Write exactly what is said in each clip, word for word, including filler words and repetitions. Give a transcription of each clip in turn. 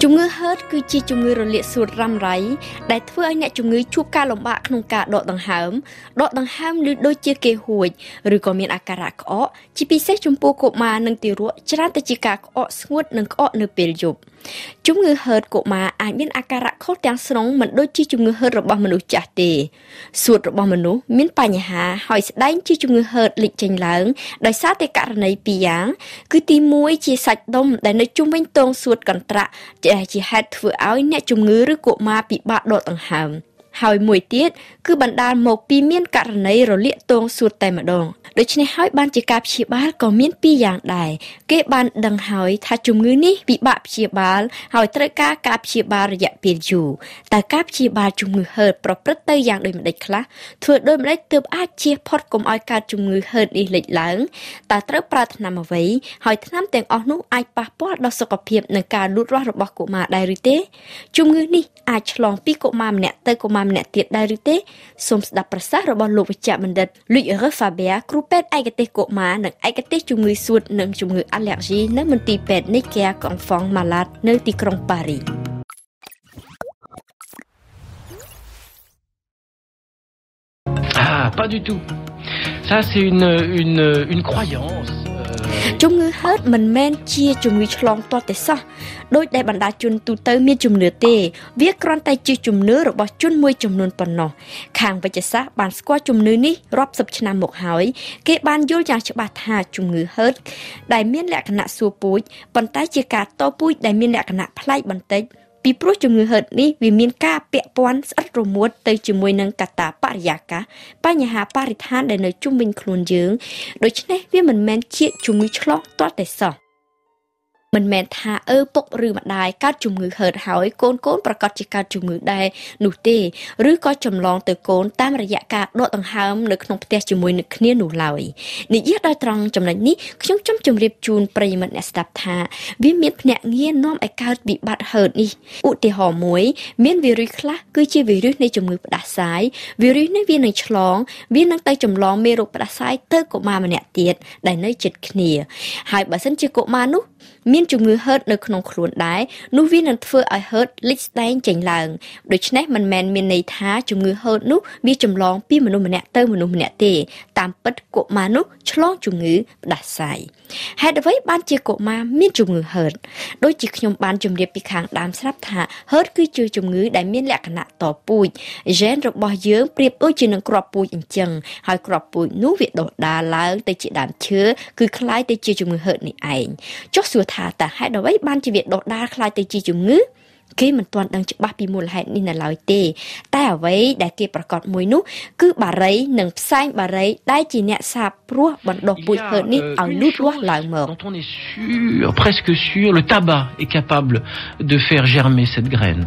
Chúng ngư hết cứ chi chúng ngư rồi liệt sụt răm ráy, đại thưa anh nè chúng ngư chua ca lòng bạc nông cả đọt đằng hám, đọt đằng hám lư đôi chia kê hụt, rồi còn miền akara có, chỉ bị xét chúng po cột mà nâng tiêu ruộng, chả ta chỉ cả có nguồn nâng có nửa bể dục. Chúng ngư hết cột mà ai miền akara khó tiếng sóng mình đôi chi chúng ngư hết rồi bao mình đủ trả tề, sụt rồi bao mình đủ miền bài nhà hà hỏi đánh chi chúng ngư hết lịch trình lớn, đời xa tây cả này piang, cứ tìm muối chia sạch đông, đại nơi chung bên tông sụt cẩn trạ. Để chỉ hạt vừa áo nè chung ngứa rước cụ ma bị bạo độ tầng hàm. Hỏi mùi tiết, cứ bàn đàn một pi miên cả này rồi liệt tôn suốt tay mà đồng. Đối trên này hỏi bàn chỉ cạp chỉ bát có miên pi dạng đài. Kế bàn đằng hỏi thà chung ngứa ní bị bạo chỉ bát, hỏi tất cả cạp chỉ bát dạng biển dù. Ta cạp chỉ bát chung ngứa hợt, bỏ rất tây dạng đôi mặt đạch khá. Thừa đôi mặt đạch tớp ác chia pot cùng ai ca chung ngứa hợt đi lệch lãng. Ta tất cả nằm ở vấy, hỏi thà nằm tiếng ốc nụ ai bác bót đo sọc hiệp nâng cả lút ra rồi bọc cụ mà đài rư tế. Chung ngứa ní, ai chlong pi cụ mà mẹ tơ cụ mà mẹ tiệt đại rưte, sôm đã bớt sát rồi bỏ lụp chả mình đợt, lụi ở góc phá bé, cướp pet ai cái tết cột má, nâng ai cái tết chung người suốt, nâng chung người allergy, nâng mình tì pet nấy kia còn phong malad, nâng tì krong Paris. Ah, pas du tout. Ça c'est une une une croyance. Chúng ngư hết mình men chia chung ngư chlong to tê sa. Đôi đại bản đá chun tu tơ miên chung nửa tê. Viết con tay chia chung nửa rồi bỏ chun môi chung nôn phần nọ. Khang và chả sa bản squat chung nửa ní rop sập chân nam một hỏi. Kế ban vô nhà cho bà thà chung ngư hết. Đại miên lẹ cả nạ xua bối. Bàn tay chia cả to bối đại miên lẹ cả nạ play bàn tay. Vì pro chung ngư hết ní vì miên ca bẹ poán sắt rồi muốt tây chung môi nâng kata pariyaka. Ba nhà hà parithan đại nơi chung bình khôn dưỡng. Đối chứ này vì mình men chia chung ngư chlong toát đại sọ. Mình men thà ơ bốc rư mặt đài các chung ngư hợt hỏi côn côn bà cọt chỉ các chung ngư đài nụ tê rư có chầm lòng từ côn tam rạ dạ cả đọt tầng hàm nực nông tê chung môi nực khnia nụ lòi nị giết đai trăng chầm lạnh ní chúng chấm chầm riệp chun prey mật nè stap thà vì miết nẹt nghe nom ai cao bị bạt hợt đi ụ tê hò muối miễn virus khác cứ chia virus này chung ngư đá sái virus này viên này chlong viên năng tay chầm lòng mê rục đá sái tơ cột ma mà nẹt tiệt đài nơi chật khnia hai bà sân chưa cột ma nú miên chung ngư hết nơi khung khuôn đái, nú viên nâng phơ ai hết lịch đánh chảnh làng. Đối chứ này mình mẹn miên này thá chung ngư hết nú bia chùm lòng bia mà nụ mà nẹ tơ mà nụ mà nẹ tê, tạm bất cộ mà nú chlong chung ngư đặt xài. Hãy đối với ban chia cộ mà miên chung ngư hết. Đối chứ nhóm ban chùm điệp bị kháng đám sắp thả hết cứ chưa chung ngư đại miên lẹ cả nạ tỏ bùi. Gen rồi bỏ dưỡng priệp ôi chứ nâng crop bùi anh chừng, hỏi crop bùi nú việc đổ đá láng tới chị đám chứa, cứ khai tới chia chung ngư hết này ảnh. Chó sửa thả ta hãy đối với ban chỉ việc đột đa khai tới chi chung ngữ khi mình toàn đang chụp ba pi mùa hẹn nên là lời tê ta ở với đại kia bà cọt mùi nút cứ bà rấy nâng xanh bà rấy đại chỉ nhẹ sạp rua bọn đột bụi hờ nít ở nút rua lời mở. Quand on est sûr, presque sûr, le tabac est capable de faire germer cette graine.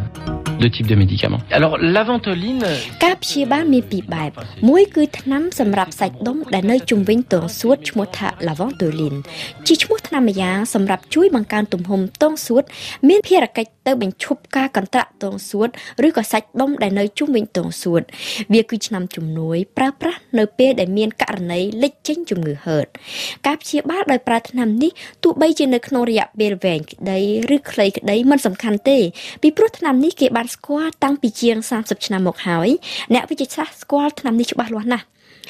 Deux types de médicaments. Alors la ventoline. Các chế ba mi bị bại, mũi cứ thắm sầm rạp sạch đống đã nơi chung vĩnh tưởng suốt một thạ là ventoline. Chỉ một năm mà giang sầm rạp chuối bằng can tùng hồng tông suốt, miễn khi là cách tới bệnh chụp ca cẩn tạ tông suốt, rưỡi có sạch đống đã nơi chung vĩnh tưởng suốt. Việc cứ nằm chung núi, pra pra nơi pe để miên cả nấy lịch chính chung người hờt. Các chế ba đời pra nằm ní, tụ bây trên nơi Knoria Belveng đấy, rưỡi cây đấy mình sầm khăn tê, bị pro nằm ní kệ ban squat tăng bị chiêng sam sập chân một hỏi nẹt với chết squat nằm đi chụp ba luôn nè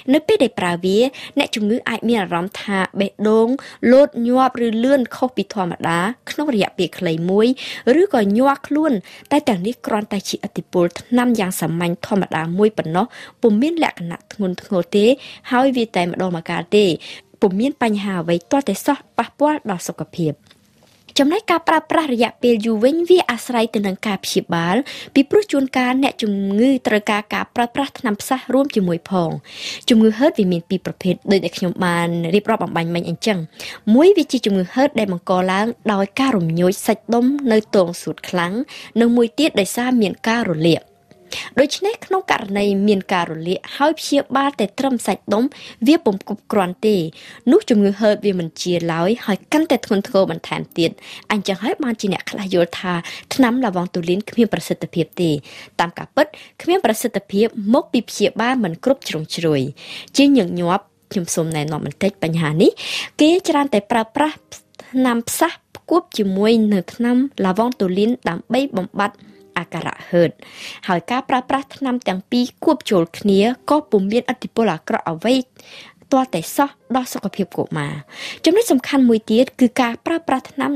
nơi biết để bà vía nẹt chung ngữ ai miền rắm thà bẹ đống lột nhọp rư lươn khâu bị thò mặt đá khâu rịa bị khẩy muối rư còn nhọt luôn tai tảng đi còn tai chị atipol năm giang sầm mạnh thò mặt đá muối bẩn nó bùm miên lẹ cả nặng nguồn ngô té hỏi vì tai mặt đo mà cả tê bùm miên banh hà với toa té sót ba bó đỏ sọc cặp hiệp trong này cả pra pra rịa pel du vĩnh vi asray từ nâng cả phi bal, bị pro chôn cá nẹt chung ngư tơ cá cả pra pra nằm sát rôm chỉ mùi phong, chung ngư hết vì miền pi pro pet đời đại khổng bàn rip rop bằng bánh bánh anh chăng, muối vị trí chung ngư hết đầy bằng cỏ láng, đòi cá rụm nhối sạch đống nơi tường sụt kháng, nơi muối tiết đầy xa miền cá rụm liệp. Đối chứ này không cả này miền cà rổ lịa hỏi phía ba tệ trâm sạch đống viết bổng cục còn tê nút chung ngư hợp vì mình chia lói hỏi căn tệ thuần thô bằng thảm tiện anh chẳng hỏi ban chỉ nẹ khá là dô thà thân nắm là vòng tù lín khmien bà sơ tập hiệp tê tam cả bất khmien bà sơ tập hiệp mốc bị phía ba mình cốp trông trời chứ những nhọp chùm xôm này nó mình thích bánh hà ní kế chả răn tệ pra pra nằm sát ควบ ตัวแต่สอดดอสกภพกบมาจำนวนสำคัญមួយទៀតគឺការប្រើប្រាស់ថ្នាំ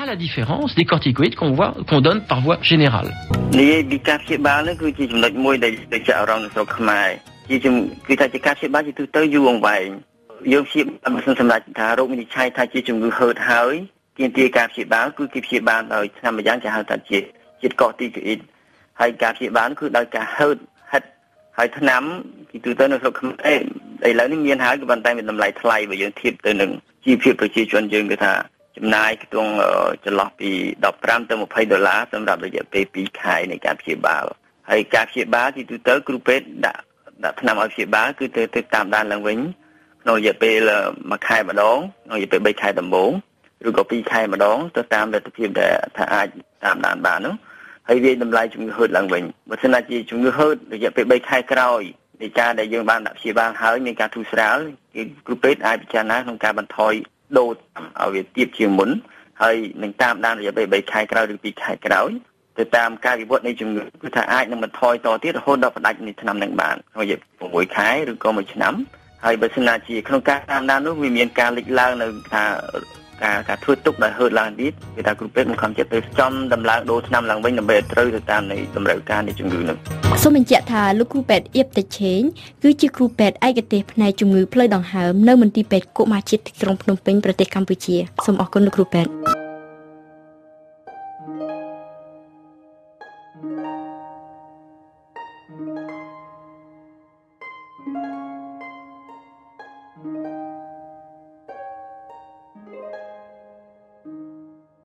À la différence des corticoïdes qu'on voit, qu'on donne par voie générale.ចំណាយក្នុងចន្លោះពី ដប់ប្រាំ ទៅ ម្ភៃដុល្លារ សម្រាប់រយៈពេល ពីរខែ នៃការព្យាបាលហើយការព្យាបាលទីទូទៅគ្រូពេទ្យដាក់ថ្នាំឲ្យព្យាបាលគឺត្រូវតាមដានឡើងវិញក្នុងរយៈពេលមួយខែម្ដងក្នុងរយៈពេល โดยតាមការិវត្តនៃជំងឺគឺថាអាចនឹងបន្តតទៀតរហូតដល់ផ្ដាច់